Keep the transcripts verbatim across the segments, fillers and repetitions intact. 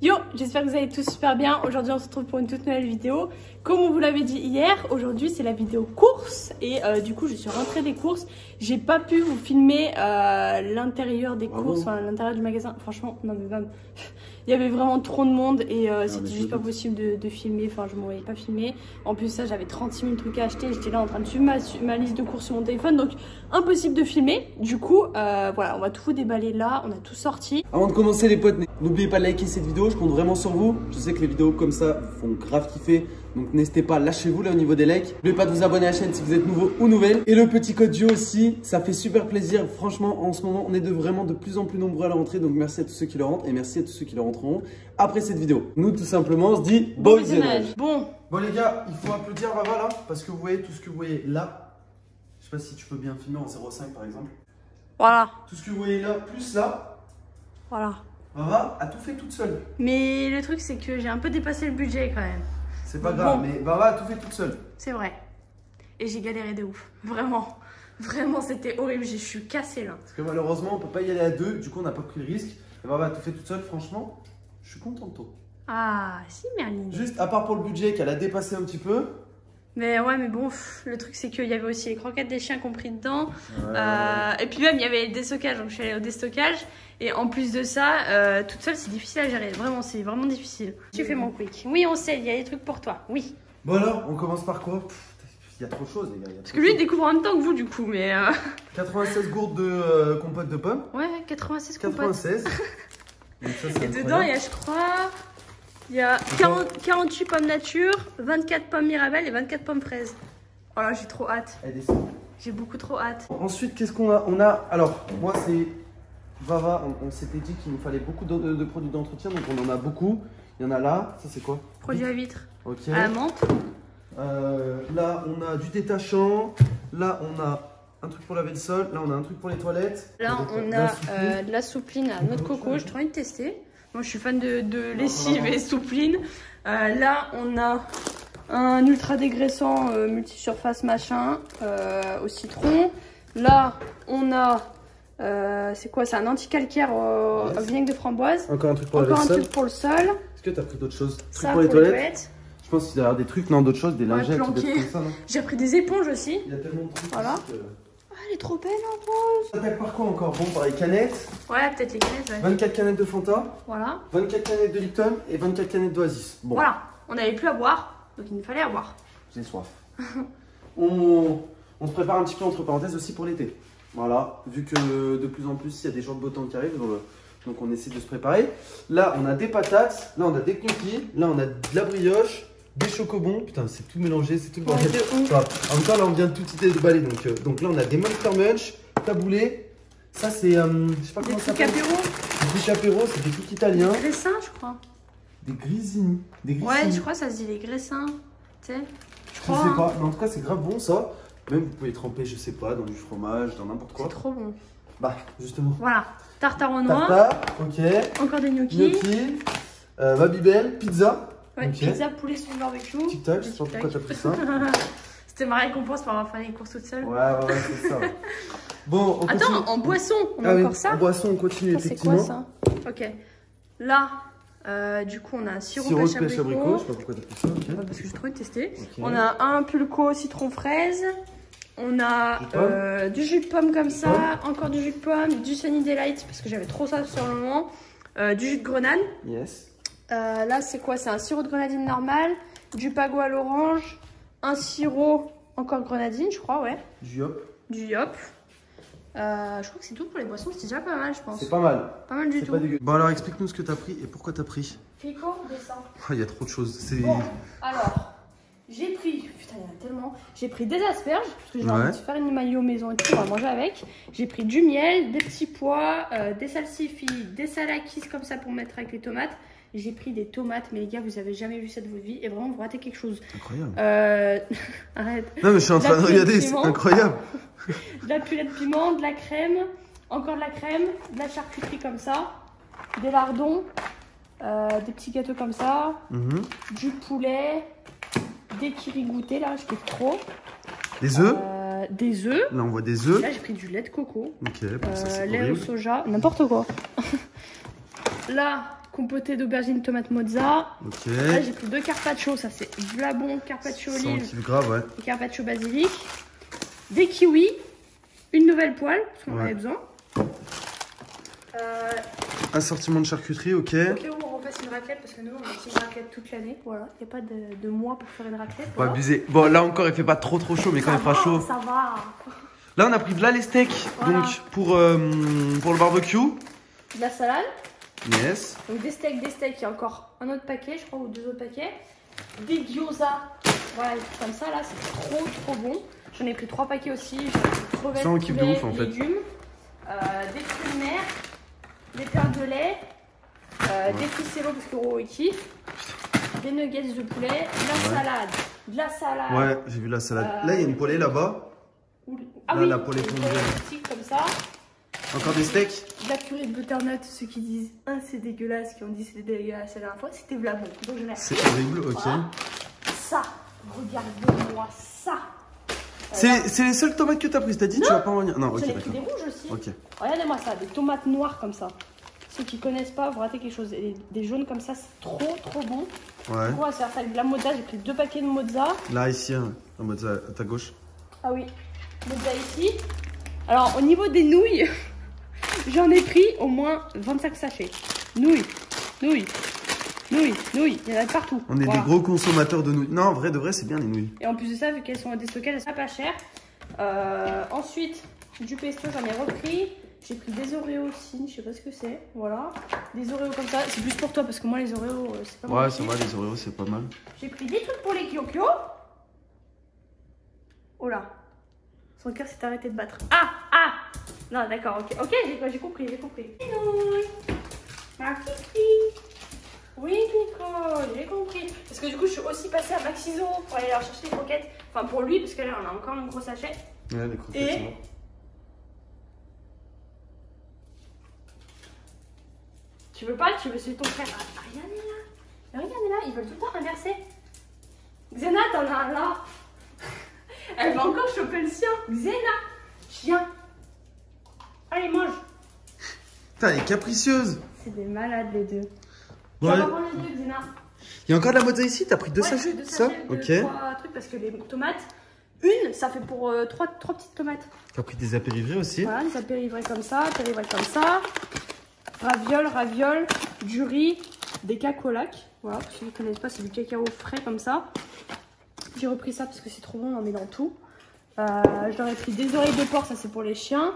Yo, j'espère que vous allez tous super bien. Aujourd'hui on se retrouve pour une toute nouvelle vidéo. Comme on vous l'avait dit hier, aujourd'hui c'est la vidéo course. Et euh, du coup je suis rentrée des courses. J'ai pas pu vous filmer euh, l'intérieur des courses, enfin l'intérieur du magasin. Franchement, non mais même, il y avait vraiment trop de monde. Et euh, c'était juste pas possible de, de filmer, enfin je m'en voyais pas filmer. En plus ça, j'avais trente-six mille trucs à acheter. J'étais là en train de suivre ma, ma liste de courses sur mon téléphone. Donc impossible de filmer. Du coup euh, voilà, on va tout déballer là, on a tout sorti. Avant de commencer les potes, n'oubliez pas de liker cette vidéo. Je compte vraiment sur vous, je sais que les vidéos comme ça vous font grave kiffer, donc n'hésitez pas, lâchez-vous là au niveau des likes. N'oubliez pas de vous abonner à la chaîne si vous êtes nouveau ou nouvelle. Et le petit code Duo aussi, ça fait super plaisir. Franchement, en ce moment, on est de vraiment de plus en plus nombreux à la rentrée, donc merci à tous ceux qui le rentrent et merci à tous ceux qui le rentreront après cette vidéo. Nous, tout simplement, on se dit bon visionnage. Bon, bon les gars, il faut applaudir Vava là, parce que vous voyez tout ce que vous voyez là. Je sais pas si tu peux bien filmer en zéro cinq par exemple. Voilà. Tout ce que vous voyez là, plus là. Voilà. Vava a tout fait toute seule. Mais le truc c'est que j'ai un peu dépassé le budget quand même. C'est pas grave, bon. Mais Vava a tout fait toute seule. C'est vrai. Et j'ai galéré de ouf. Vraiment. Vraiment c'était horrible, je suis cassée là. Parce que malheureusement on peut pas y aller à deux, du coup on n'a pas pris le risque. Et Vava a tout fait toute seule, franchement, je suis contente de toi. Ah si Merline. Juste à part pour le budget qu'elle a dépassé un petit peu. Mais ouais, mais bon, pff, le truc c'est qu'il y avait aussi les croquettes des chiens compris dedans. Ouais. Euh, et puis même, il y avait le déstockage, donc je suis allée au déstockage. Et en plus de ça, euh, toute seule, c'est difficile à gérer. Vraiment, c'est vraiment difficile. Tu fais mon quick. Oui, on sait, il y a des trucs pour toi. Oui. Bon alors, on commence par quoi? Il y a trop de choses, les gars. Parce que lui, il découvre en même temps que vous, du coup, mais... Euh... quatre-vingt-seize gourdes de euh, compote de pommes. Ouais, quatre-vingt-seize compotes. quatre-vingt-seize. Donc ça, c'est incroyable. Et dedans, il y a, je crois... Il y a quarante, quarante-huit pommes nature, vingt-quatre pommes Mirabelle et vingt-quatre pommes fraises. Oh là, j'ai trop hâte. J'ai beaucoup trop hâte. Ensuite, qu'est-ce qu'on a? On a, alors, moi c'est Vava, on, on s'était dit qu'il nous fallait beaucoup de, de, de produits d'entretien, donc on en a beaucoup. Il y en a là, ça c'est quoi? Produits à vitre. Ok. À la menthe. Euh, là, on a du détachant. Là, on a un truc pour laver le sol. Là, on a un truc pour les toilettes. Là, on a euh, de la soupline à notre coco. J'ai trop envie de tester. Moi je suis fan de, de lessive et soupline. Euh, là on a un ultra dégraissant euh, multisurface machin euh, au citron. Là on a euh, c'est quoi, c'est un anti-calcaire au, yes. au vinaigre de framboise. Encore un truc pour, Encore un truc pour le sol. Est-ce que t'as pris d'autres choses? Ça pour les, pour les toilettes. toilettes. Je pense qu'il y a des trucs, non d'autres choses, des lingettes. Ouais, j'ai pris des éponges aussi. Il y a tellement de trucs. Voilà. Aussi que... Elle est trop belle en rose. On attaque par quoi encore? Bon, par les canettes. Ouais, peut-être les canettes, ouais. vingt-quatre canettes de Fanta. Voilà. vingt-quatre canettes de Lipton et vingt-quatre canettes d'Oasis. Bon. Voilà, on n'avait plus à boire, donc il nous fallait à boire. J'ai soif. on... on se prépare un petit peu entre parenthèses aussi pour l'été. Voilà, vu que de plus en plus, il y a des jours de beau temps qui arrivent, donc on essaie de se préparer. Là, on a des patates, là on a des gnocchis, là on a de la brioche. Des chocobons, putain c'est tout mélangé, c'est tout le ouais, bordel. Enfin, en même temps là on vient de tout quitter de balai, donc, euh, donc là on a des Monster Munch, taboulé, ça c'est, euh, je sais pas comment ça s'appelle. Des trucs apéro, c'est des trucs italiens. Des graissins je crois. Des grissini. Des grissini. Ouais je crois ça se dit les graissins, tu sais. Je, je crois, sais pas, mais en tout cas c'est grave bon ça. Même vous pouvez tremper, je sais pas, dans du fromage, dans n'importe quoi. C'est trop bon. Bah justement. Voilà, tartare en noix. Tartare, ok. Encore des gnocchis. Gnocchi, euh, Babybel, pizza. Ouais, okay. Pizza, poulet sur le barbecue. Tic-tac, je sais pas pourquoi t'as pris ça. C'était ma récompense pour avoir fait les courses toute seule. Ouais, ouais, ouais, c'est ça. Bon, on continue. Attends, en boisson, on ah a oui, encore ça. En boisson, on continue, ça, effectivement. C'est quoi ça? Ok. Là, euh, du coup, on a un sirop, sirop de pêche abricot. Je sais pas pourquoi t'as pris ça. Okay. Bah, parce que j'ai trop testé. Okay. On a un pulco citron fraise. On a euh, du jus de pomme comme ça. Pomme. Encore du jus de pomme. Du Sunny Delight, parce que j'avais trop ça sur le moment. Euh, du jus de grenade. Yes. Euh, là c'est quoi? C'est un sirop de grenadine normal, du pagou à l'orange, un sirop encore grenadine je crois, ouais. Du yop. Du yop. Euh, je crois que c'est tout pour les boissons, c'est déjà pas mal je pense. C'est pas mal. Pas mal du tout. Pas dégueu. Bon alors explique-nous ce que t'as pris et pourquoi t'as pris. Fico, dessin. Il oh, y a trop de choses. Bon, alors j'ai pris, putain il y en a tellement. J'ai pris des asperges, parce que j'ai envie de faire une maillot maison et tout, on va manger avec. J'ai pris du miel, des petits pois, euh, des salsifis, des salakis comme ça pour mettre avec les tomates. J'ai pris des tomates, mais les gars, vous avez jamais vu ça de votre vie et vraiment vous ratez quelque chose. Incroyable. Euh... Arrête. Non, mais je suis en train de regarder, c'est incroyable. De la purée de piment, de la crème, encore de la crème, de la charcuterie comme ça, des lardons, euh, des petits gâteaux comme ça, mm-hmm. du poulet, des kirigoutés là, je kiffe trop. Des œufs euh, Des œufs. Là, on voit des œufs. Là, j'ai pris du lait de coco. Ok, bon, euh, ça, c'est lait au soja, n'importe quoi. Là. compotée d'aubergine, tomate mozza. Ok. Là, j'ai pris deux carpaccio, ça c'est blabon, carpaccio olive. C'est grave, ouais. Et carpaccio basilic. Des kiwis, une nouvelle poêle, parce qu'on ouais. en avait besoin. Euh... Assortiment de charcuterie, ok. Ok, on repasse une raclette, parce que nous, on a une raclette toute l'année. Voilà, il n'y a pas de, de mois pour faire une raclette. Faut pas abuser. Bon, là encore, il fait pas trop trop chaud, mais quand il fera chaud. Ça va. Là, on a pris de là les steaks, voilà. donc pour, euh, pour le barbecue. De la salade. Yes. Donc des steaks, des steaks, il y a encore un autre paquet, je crois, ou deux autres paquets. Des gyoza, voilà, comme ça, là, c'est trop trop bon. J'en ai pris trois paquets aussi, j'ai pris crevettes, ça, on kiffe de ouf, en fait. Légumes, euh, des fruits de mer, des perles de lait, euh, ouais. des fricellos parce que Roro kiffe, des nuggets de poulet, de la ouais. salade, de la salade. Ouais, j'ai vu la salade. Euh, là, il y a une poêlée là-bas. Ah là, oui, la poêlée fondue. Comme ça. Encore des steaks. De la purée de butternut, ceux qui disent un c'est dégueulasse, qui ont dit c'est dégueulasse la dernière fois, c'était blabon. C'est horrible, ok. Voilà. Ça, regarde-moi ça. C'est les seules tomates que tu as prises, t'as dit non. tu vas pas en venir. Non, ok. J'en ai pris des rouges aussi. Okay. Regardez-moi ça, des tomates noires comme ça. Ceux qui connaissent pas, vous ratez quelque chose. Et des jaunes comme ça, c'est trop trop bon. Ouais. Du coup, on va faire ça avec de la mozza, j'ai pris deux paquets de mozza. Là, ici, hein. la mozza à ta gauche. Ah oui, mozza ici. Alors, au niveau des nouilles. J'en ai pris au moins vingt-cinq sachets. Nouilles, nouilles, nouilles, nouilles. Il y en a partout. On est voilà. des gros consommateurs de nouilles. Non, en vrai, de vrai, c'est bien les nouilles. Et en plus de ça, vu qu'elles sont à déstocker, elles sont pas chères. Euh, ensuite, du pesto, j'en ai repris. J'ai pris des Oreos aussi. Je sais pas ce que c'est. Voilà. Des Oreos comme ça. C'est plus pour toi parce que moi, les Oreos, c'est pas mal. Ouais, c'est vrai, les Oreos, c'est pas mal. J'ai pris des trucs pour les Kyokyo. Oh là. Son cœur s'est arrêté de battre. Ah, ah. Non, d'accord, ok, ok, j'ai compris, j'ai compris. Ma kiki. Oui, Nico, j'ai compris. Parce que du coup, je suis aussi passée à Maxizo pour aller leur chercher des croquettes. Enfin, pour lui, parce que là, on a encore mon gros sachet. Ouais, les croquettes, Et... bon. Tu veux pas, tu veux suivre ton frère. Ah, regardez là. Regardez là, ils veulent tout le temps inverser. Xena, t'en as un là. Elle va encore choper le sien. Xena, chien. Allez, mange! Putain, elle est capricieuse! C'est des malades, les deux. Ouais. On va prendre les deux, Xena. Il y a encore de la mozza ici? T'as pris deux ouais, sachets? Deux sachets ça? Ok. Trois trucs parce que les tomates, une, ça fait pour euh, trois, trois petites tomates. T'as pris des apérivrés aussi? Voilà, des apérivrés comme ça, apérivrés comme ça. Ravioles, ravioles, du riz, des cacolacs. Voilà, si vous ne connaissez pas, c'est du cacao frais comme ça. J'ai repris ça parce que c'est trop bon, on en met dans tout. Euh, je leur ai pris des oreilles de porc, ça c'est pour les chiens.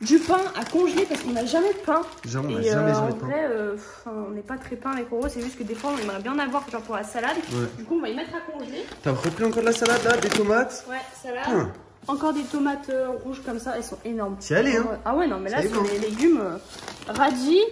Du pain à congeler parce qu'on n'a jamais de pain. Genre, on n'a jamais, euh, jamais de pain. En vrai, euh, pff, on n'est pas très pain avec Roro, c'est juste que des fois on aimerait bien en avoir genre pour la salade. Ouais. Du coup, on va y mettre à congeler. T'as repris encore de la salade là, des tomates. Ouais, salade. Hum. Encore des tomates euh, rouges comme ça, elles sont énormes. T'y allais, hein. Ah ouais, non, mais là, sur les légumes, euh, radis,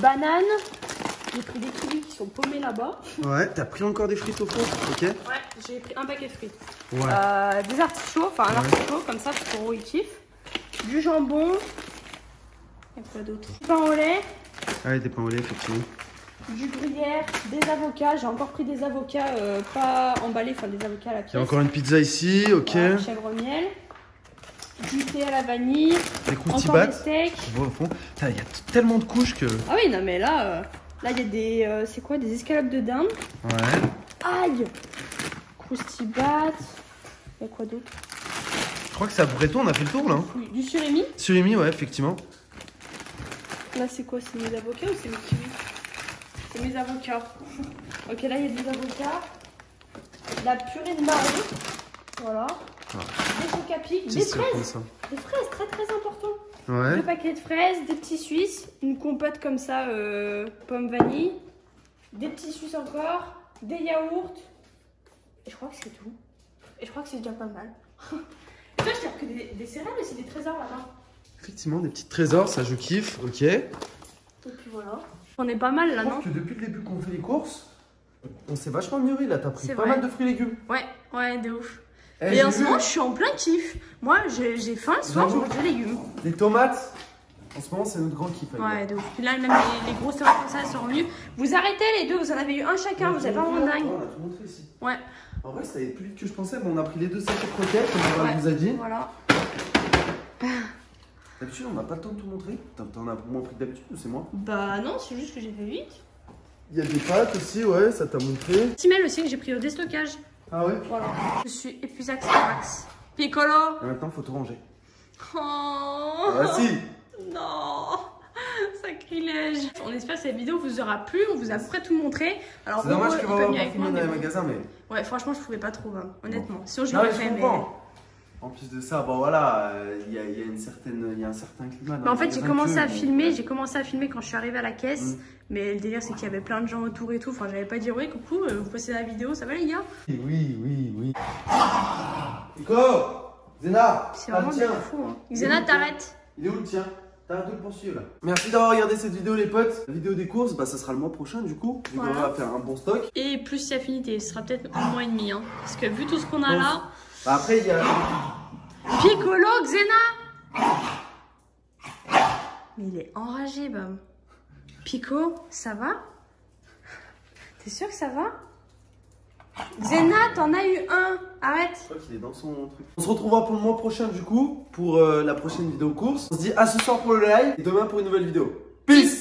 banane. J'ai pris des kiwis qui sont paumés là-bas. Ouais, t'as pris encore des frites au fond, ok. Ouais, j'ai pris un paquet de frites. Ouais. Euh, des artichauts, enfin un ouais. artichaut comme ça, c'est pour Roro, il kiffe. Du jambon. Et quoi d'autre? Pain au lait. Ah oui, des pains au lait, effectivement. Du gruyère, des avocats. J'ai encore pris des avocats euh, pas emballés, enfin des avocats à la pièce. Il y a encore une pizza ici, ok. Voilà, chèvre miel. Du thé à la vanille. Des croustilles battes. Des steaks. Au fond. Il y a tellement de couches que. Ah oui, non mais là, euh, là il y a des. Euh, c'est quoi? Des escalopes de dinde. Ouais. Aïe. Croustilles battes. Il y a quoi d'autre? Je crois que c'est à peu près tout, on a fait le tour là. Oui, du surimi. Surimi, ouais, effectivement. Là, c'est quoi? C'est mes avocats ou c'est mes kiwis? C'est mes avocats. Ok, là, il y a des avocats. La purée de marron. Voilà. Ah. Des coca pics. Des fraises. Des fraises, très très important. Ouais. Deux paquets de fraises, des petits suisses. Une compote comme ça, euh, pomme vanille. Des petits suisses encore. Des yaourts. Et je crois que c'est tout. Et je crois que c'est déjà pas mal. Toi, je t'ai repris des, des céréales aussi, des trésors là-bas. Effectivement, des petits trésors, ça je kiffe, ok. Et puis voilà. On est pas mal là, je non pense que depuis le début qu'on fait les courses, on s'est vachement mûri là, t'as pris pas vrai. mal de fruits et légumes. Ouais, ouais, de ouf. Et, et en ce moment, je suis en plein kiff. Moi, j'ai faim, le soir, je mange des légumes. Les tomates, en ce moment, c'est notre grand kiff. Ouais, de ouf. Puis là, même les, les grosses tomates comme ça, elles sont revenues. Vous arrêtez les deux, vous en avez eu un chacun, vous avez pas vraiment dingue. On a tout montré ici. Ouais. En vrai, ça allait plus vite que je pensais, mais on a pris les deux sachets de croquettes, comme on ouais, vous a dit. Voilà. D'habitude, on n'a pas le temps de tout montrer. T'en as moins pris que d'habitude ou c'est moi? Bah non, c'est juste que j'ai fait vite. Il y a des pâtes aussi, ouais, ça t'a montré. Timel aussi que j'ai pris au déstockage. Ah ouais? Voilà. Je suis épuisax max. Piccolo. Et maintenant, faut tout ranger. Oh. Ah si. Non. Sacrilège. On espère que cette vidéo vous aura plu. On vous a à peu près tout montré. Alors c'est dommage que vous pas avec moi dans les magasins, mais. Ouais, franchement, je trouvais pas trop, hein. Honnêtement. Bon. Si on joue avec les En plus de ça, bon voilà, il euh, y, y a une certaine, il y a un certain climat. Mais en fait, j'ai commencé à filmer, j'ai commencé à filmer quand je suis arrivée à la caisse. Mmh. Mais le délire, c'est qu'il y avait plein de gens autour et tout. Enfin, j'avais pas dit oui, coucou, euh, vous passez la vidéo, ça va les gars? Oui, oui, oui. Nico, Xena, c'est vraiment des fous. Hein. Xena, t'arrêtes. Il est où le tien? T'arrêtes de le poursuivre. Merci d'avoir regardé cette vidéo, les potes. La vidéo des courses, bah ça sera le mois prochain du coup. Du voilà. coup on va faire un bon stock. Et plus si affinité, ce sera peut-être un mois et demi, hein, parce que vu tout ce qu'on a bon. là. Bah après il y a... Piccolo, Xena. Mais il est enragé, Bam. Pico, ça va? T'es sûr que ça va? Xena, t'en as eu un. Arrête. Je crois qu'il est dans son truc. On se retrouvera pour le mois prochain du coup, pour euh, la prochaine vidéo course. On se dit à ce soir pour le live et demain pour une nouvelle vidéo. Peace.